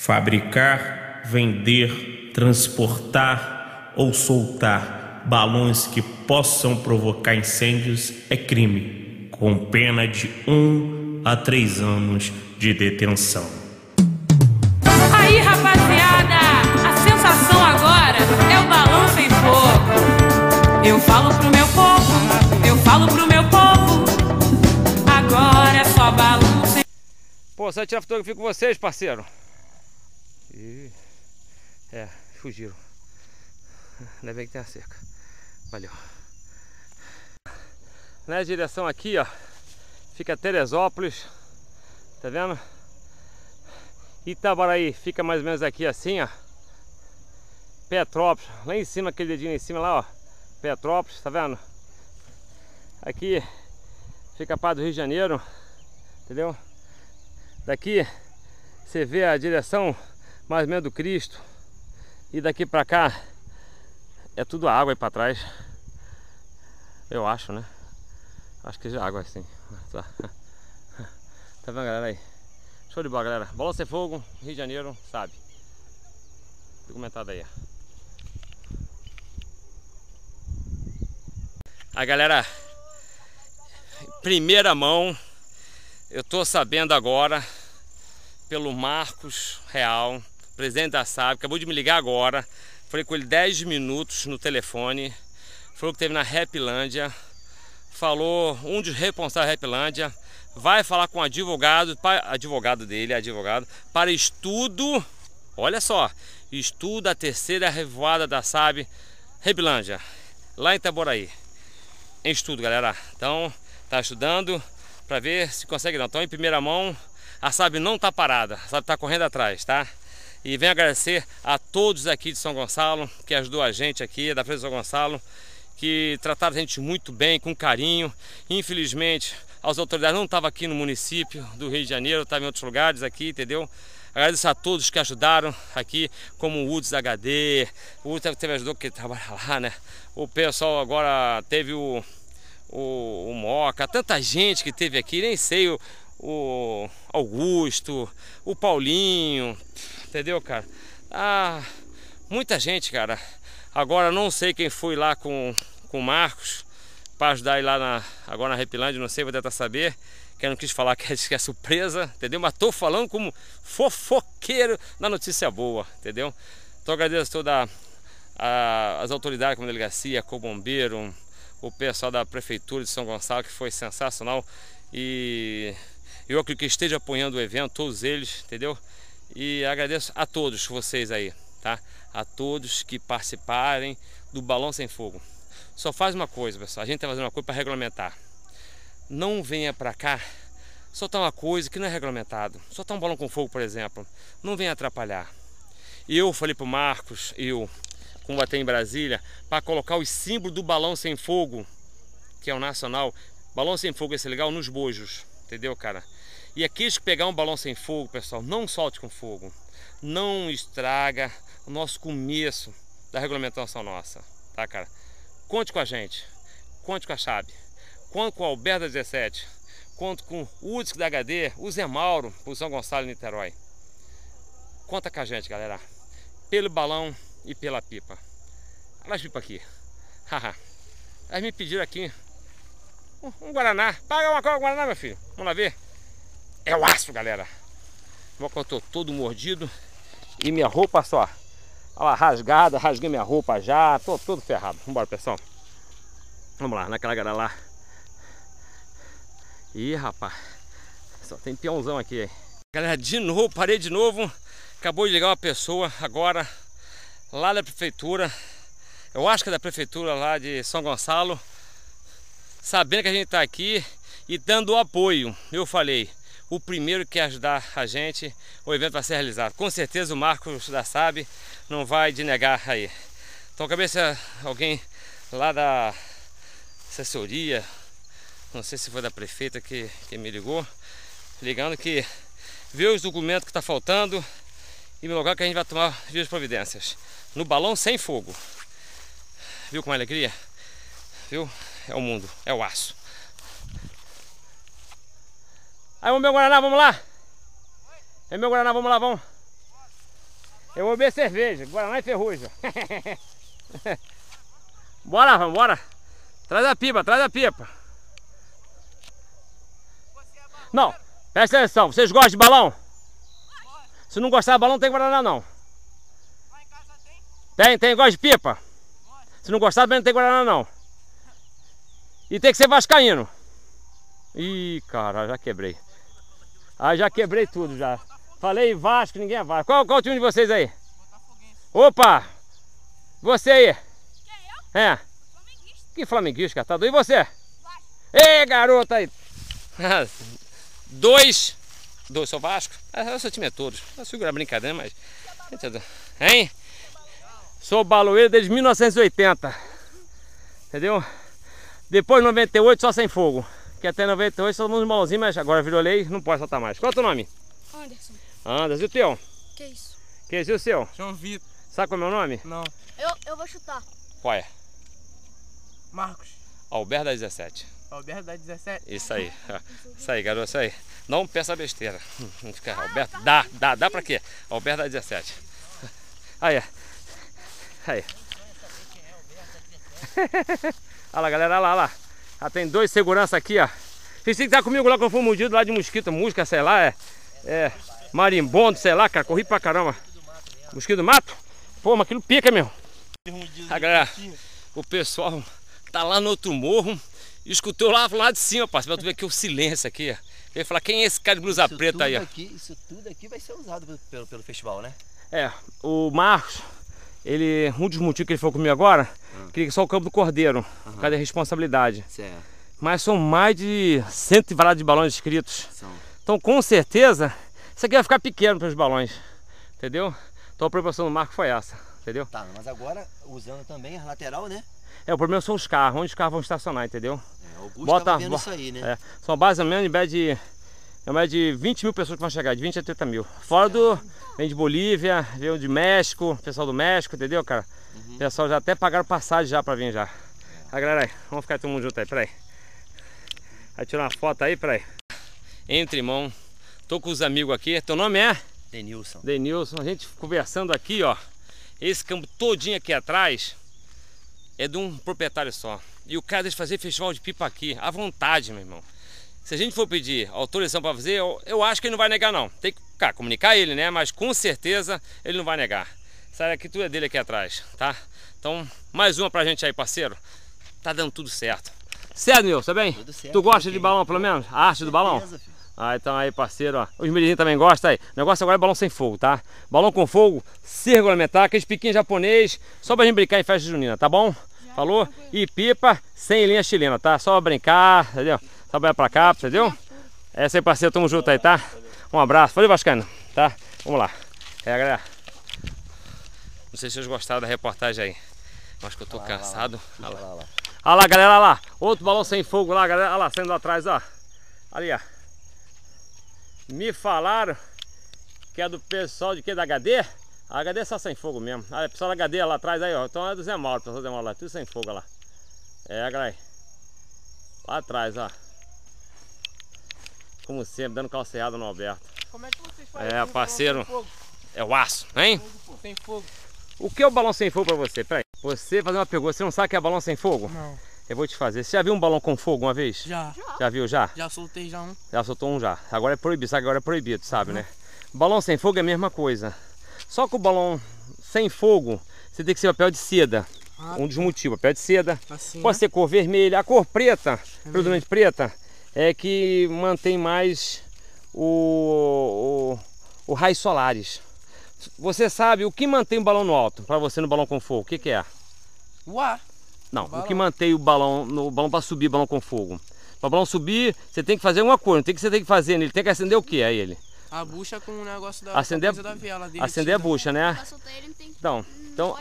fabricar, vender, transportar ou soltar balões que possam provocar incêndios é crime, com pena de 1 a 3 anos de detenção. Aí, rapaziada, a sensação agora é o balão sem fogo. Eu falo pro meu povo, eu falo pro meu povo, agora é só balão sem fogo. Pô, só tirar fotografia com vocês, parceiro. E... é, fugiram. Ainda bem que tem a cerca. Valeu. Na direção aqui, ó, fica Teresópolis. Tá vendo? Itabaraí fica mais ou menos aqui assim, ó. Petrópolis, lá em cima, aquele dedinho em cima lá, ó. Petrópolis, tá vendo? Aqui fica a parte do Rio de Janeiro. Entendeu? Daqui você vê a direção mais ou menos do Cristo, e daqui pra cá é tudo água aí pra trás, eu acho, né? Acho que já é água assim, tá. Tá vendo, galera? Aí, show de bola, galera. Balão Sem Fogo, Rio de Janeiro, sabe? Documentado aí. A galera, primeira mão, eu tô sabendo agora pelo Marcos Real, presidente da SAB, acabou de me ligar agora. Falei com ele 10 minutos no telefone. Falou que teve na Rapilândia. Falou um dos responsáveis da Rapilândia. Vai falar com o advogado dele, advogado, para estudo. Olha só, estudo a terceira revoada da SAB Rapilândia, lá em Itaboraí. Em estudo, galera. Então, tá estudando para ver se consegue não. Então, em primeira mão, a SAB não tá parada, a SAB tá correndo atrás, tá? E venho agradecer a todos aqui de São Gonçalo, que ajudou a gente aqui, da Prefeitura de São Gonçalo, que trataram a gente muito bem, com carinho. Infelizmente, as autoridades não estavam aqui no município do Rio de Janeiro, estavam em outros lugares aqui, entendeu? Agradeço a todos que ajudaram aqui, como o Uds HD, o Uds teve ajudou que trabalha lá, né? O pessoal agora teve o Moca, tanta gente que teve aqui, nem sei, o Augusto, o Paulinho, entendeu, cara? Ah, muita gente, cara. Agora não sei quem foi lá com o Marcos para ajudar ele lá agora na Rapilândia, não sei, vou tentar saber, que eu não quis falar que é surpresa, entendeu? Mas tô falando como fofoqueiro na notícia boa, entendeu? Então agradeço todas as autoridades, como a delegacia, como o bombeiro, o pessoal da Prefeitura de São Gonçalo, que foi sensacional. E eu acredito que esteja apoiando o evento, todos eles, entendeu? E agradeço a todos vocês aí, tá? A todos que participarem do Balão Sem Fogo. Só faz uma coisa, pessoal, a gente tá fazendo uma coisa para regulamentar. Não venha para cá soltar uma coisa que não é regulamentado. Soltar um balão com fogo, por exemplo, não venha atrapalhar. Eu falei pro Marcos, com o Batei em Brasília, para colocar o símbolo do Balão Sem Fogo, que é o nacional. Balão sem fogo, esse é legal, nos bojos, entendeu, cara? E aqueles que pegar um balão sem fogo, pessoal, não solte com fogo. Não estraga o nosso começo da regulamentação nossa, tá, cara? Conte com a gente, conte com a Chave, conte com o Alberto da 17, conte com o Udisco da HD, o Zé Mauro, pro São Gonçalo e Niterói. Conta com a gente, galera, pelo balão e pela pipa. Olha as pipas aqui, haha. Elas me pediram aqui um Guaraná. Paga uma coca com Guaraná, meu filho. Vamos lá ver. É o aço, galera. Olha que eu tô todo mordido. E minha roupa só. Olha lá, rasgada. Rasguei minha roupa já. Tô todo ferrado. Vambora, pessoal. Vamos lá, naquela galera lá. Ih, rapaz. Só tem peãozão aqui, hein? Galera, de novo. Parei de novo. Acabou de ligar uma pessoa agora. Lá da prefeitura. Eu acho que é da prefeitura lá de São Gonçalo. Sabendo que a gente está aqui e dando apoio, eu falei, o primeiro que ajudar a gente, o evento vai ser realizado. Com certeza o Marcos da SAB não vai denegar aí. Então, cabeça alguém lá da assessoria, não sei se foi da prefeita que me ligou, ligando que viu os documentos que está faltando e me logo que a gente vai tomar as providências no Balão Sem Fogo. Viu com alegria? Viu? É o mundo, é o aço. Aí o meu Guaraná, vamos lá? É meu Guaraná, vamos lá, vamos. Eu vou beber cerveja, Guaraná e ferrugem. Bora, vamos embora. Traz a pipa, traz a pipa. Não, presta atenção, vocês gostam de balão? Se não gostar de balão, não tem Guaraná não. Tem, gosta de pipa? Se não gostar, também não tem Guaraná não. E tem que ser vascaíno. Ih, cara, já quebrei. Ah, já quebrei tudo já. Falei Vasco, ninguém é Vasco. Qual o time de vocês aí? Opa! Você aí? Quem, eu? É. Flamenguista. Que flamenguista, catador. E você? Vasco. Ei, garota aí. Dois, sou Vasco. Ah, o seu time é todos. Eu segura a brincadeira, mas... Hein? Sou baloeiro desde 1980. Entendeu? Depois de 98, só sem fogo. Que até 98, todo mundo malzinho, mas agora virou lei, não pode soltar mais. Qual é o teu nome? Anderson. Anderson, e o teu? Que isso? Que isso e o seu? João Vitor. Sabe qual é o meu nome? Não. Eu vou chutar. Qual é? Marcos. Alberto da 17. Alberto da 17? Isso aí. Isso aí, garoto, isso aí. Não peça besteira. Não fica. Alberto, dá pra quê? Alberto da 17. Aí, é. Aí. Olha lá, galera, olha lá. Já tem dois segurança aqui, ó. Vocês têm que estar comigo lá quando for mudido lá de mosquito, música, sei lá, é marimbondo, sei lá, cara, corri pra caramba. Mosquito do mato? Pô, mas aquilo pica, meu. A galera, o pessoal tá lá no outro morro, escutou lá de cima, parceiro, pra tu ver aqui o silêncio aqui, ó. Ele fala, quem é esse cara de blusa preta aí, ó? Isso tudo aqui vai ser usado pelo festival, né? É, o Marcos, ele, um dos motivos que ele foi comigo agora, queria só o campo do Cordeiro, por causa da responsabilidade. Certo. Mas são mais de 100 variados de balões inscritos. São. Então, com certeza, isso aqui vai ficar pequeno para os balões, entendeu? Então, a preocupação do Marco foi essa, entendeu? Tá, mas agora, usando também a lateral, né? É, o problema são os carros, onde os carros vão estacionar, entendeu? É, Augusto tava vendo isso aí, né? É, são basicamente, em média de 20 mil pessoas que vão chegar, de 20 a 30 mil. Fora do... Vem de Bolívia, vem de México, pessoal do México, entendeu, cara? Uhum. Pessoal já até pagaram passagem já pra vir já. Aí, galera, aí, vamos ficar todo mundo junto aí, peraí. Vai tirar uma foto aí, peraí. Entre mão, tô com os amigos aqui. Teu nome é? Denilson. Denilson, a gente conversando aqui, ó. Esse campo todinho aqui atrás é de um proprietário só. E o cara deixa fazer festival de pipa aqui, à vontade, meu irmão. Se a gente for pedir autorização para fazer, eu acho que ele não vai negar não. Tem que, cara, comunicar ele, né? Mas com certeza ele não vai negar. Essa área aqui tudo é dele aqui atrás, tá? Então, mais uma pra gente aí, parceiro. Tá dando tudo certo. Certo, Nilson, tá bem? Tudo certo. Tu gosta de balão, pelo menos? A arte do balão? Ah, então aí, parceiro, ó. Os meninos também gostam aí. O negócio agora é balão sem fogo, tá? Balão com fogo, se regulamentar, aqueles piquinhos japonês, só pra gente brincar em festa junina, tá bom? Falou? E pipa sem linha chilena, tá? Só brincar, entendeu? Só vai pra cá, entendeu? É isso aí, parceiro, tamo junto aí, tá? Um abraço. Valeu, Vascano, tá? Vamos lá. É, galera. Não sei se vocês gostaram da reportagem aí. Acho que eu tô cansado. Olha lá, galera, olha lá. Outro balão sem fogo lá, galera. Olha lá, saindo lá atrás, ó. Ali, ó. Me falaram que é do pessoal de quê? Da HD? A HD é só sem fogo mesmo. Olha, o pessoal da HD lá atrás aí, ó. Então é do Zé Mauro, o pessoal do Zé Mauro lá. Tudo sem fogo, olha lá. É, galera. Lá atrás, ó. Como sempre, dando calceada no Alberto. Como é que vocês fazem? É, parceiro. É o aço, hein? Sem fogo. O que é o balão sem fogo pra você? Peraí. Você fazer uma pergunta, você não sabe o que é balão sem fogo? Não. Eu vou te fazer. Você já viu um balão com fogo uma vez? Já. Já viu já? Já soltei já um. Já soltou um já. Agora é proibido, sabe? Agora é proibido, sabe, né? Balão sem fogo é a mesma coisa. Só que o balão sem fogo, você tem que ser papel de seda. Ah, um dos motivos, papel de seda. Assim, pode ser cor vermelha. A cor preta, predominante preta, é que mantém mais o raios solares. Você sabe o que mantém o balão no alto? Para você no balão com fogo, o que que é? O ar. Não, o que mantém o balão no balão para subir, balão com fogo. Para o balão subir, você tem que fazer alguma coisa. Você tem que fazer nele. Tem que acender o que é ele? A bucha com o negócio da coisa da vela dele. Acender a bucha, né? Então,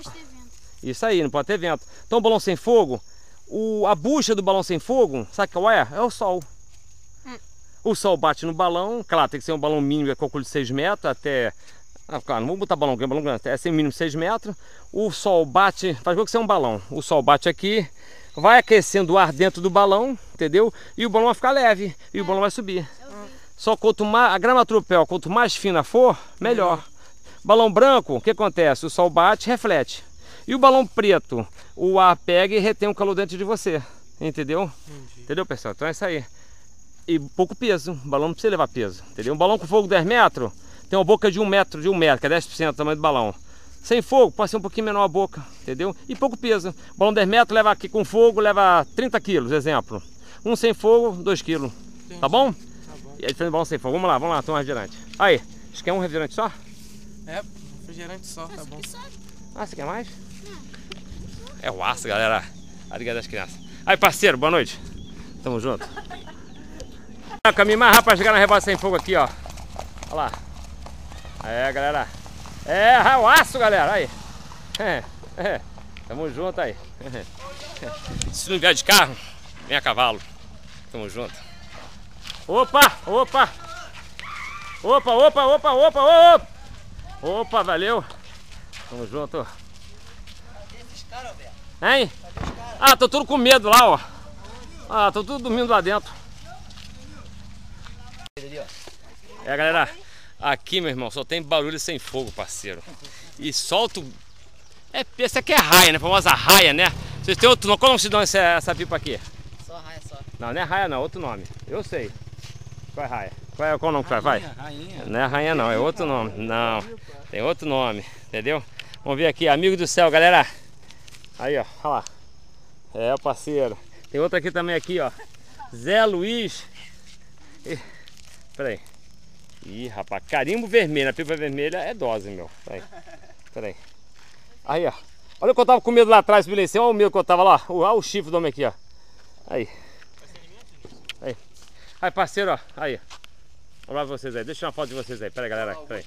isso aí, não pode ter vento. Então, o balão sem fogo, a bucha do balão sem fogo, sabe qual é? É o sol. O sol bate no balão, claro, tem que ser um balão mínimo, calculo de 6 metros até... Ah, claro, não vou botar balão grande, é sem mínimo 6 metros. O sol bate, faz com que seja um balão. O sol bate aqui, vai aquecendo o ar dentro do balão, entendeu? E o balão vai ficar leve, e o balão vai subir. Só quanto mais, a grama tropel, quanto mais fina for, melhor. Balão branco, o que acontece? O sol bate, reflete. E o balão preto, o ar pega e retém o calor dentro de você. Entendeu? Entendi. Entendeu, pessoal? Então é isso aí. E pouco peso, o balão não precisa levar peso. Entendeu? Um balão com fogo 10 metros, tem uma boca de 1 metro, que é 10% do tamanho do balão. Sem fogo, pode ser um pouquinho menor a boca, entendeu? E pouco peso. O balão 10 metros leva aqui com fogo, leva 30 quilos, exemplo. Um sem fogo, 2 quilos. Entendi. Tá bom? Tá bom. E aí tem um balão sem fogo. Vamos lá, toma um refrigerante. Aí, você quer um refrigerante só? É, um refrigerante só, tá bom. Ah, você quer mais? É o aço, galera. Obrigado das crianças. Aí, parceiro, boa noite. Tamo junto. O caminho mais rápido pra chegar na revolta sem fogo aqui, ó. Olha lá. É, galera. É, o aço, galera. Aí. Tamo junto aí. Se não vier de carro, vem a cavalo. Tamo junto. Opa, opa. Opa, opa, opa, opa, opa. Opa, valeu. Tamo junto. Hein? Ah, tô tudo com medo lá, ó. Ah, tô tudo dormindo lá dentro. É, galera, aqui, meu irmão, só tem barulho sem fogo, parceiro. E solto... É, essa aqui é raia, né? A famosa raia, né? Vocês têm outro nome? Qual nome se dão essa pipa aqui? Só raia, só. Não, não é raia não, outro nome. Eu sei. Qual é raia? Qual o nome que vai? Vai? Rainha. Não é rainha não, é outro nome. Não, tem outro nome, entendeu? Vamos ver aqui, amigo do céu, galera. Aí, ó, olha lá. É, parceiro. Tem outra aqui também, aqui, ó. Zé Luiz. Peraí. Ih, rapaz, carimbo vermelho. A pipa vermelha é dose, meu. Peraí. Peraí. Aí, ó. Olha o que eu tava com medo lá atrás, Bilencinho. Olha o medo que eu tava lá. Olha o chifre do homem aqui, ó. Aí. Aí. Aí, parceiro, ó. Aí. Olha lá vocês aí. Deixa eu tirar uma foto de vocês aí. Peraí, galera. Peraí.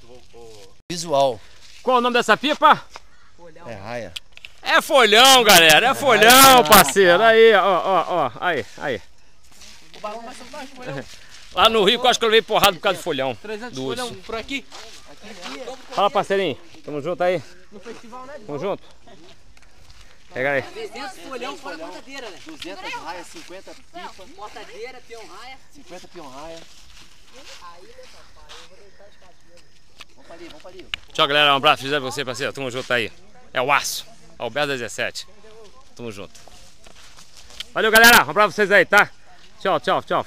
Visual. Qual é o nome dessa pipa? É raia. É folhão, galera, é folhão, parceiro. Aí, ó, ó, aí, aí. O balão mais baixo, folhão. Lá no Rio, quase que eu levei porrada por causa do folhão. 300 folhão por aqui. Fala, parceirinho. Tamo junto aí. No festival, né? Tamo junto. Pega aí. 300 folhão fora cortadeira, né? 200 raia, 50 pipa. Cortadeira, peão raia. 50 peão raia. Aí, papai, eu vou deitar as cadeiras. Vamos pra ali, vamos pra ali. Tchau, galera. Um abraço pra você, parceiro. Tamo junto aí. É o aço. Alberto da 17. Tamo junto. Valeu, galera. Um abraço pra vocês aí, tá? Tchau, tchau, tchau.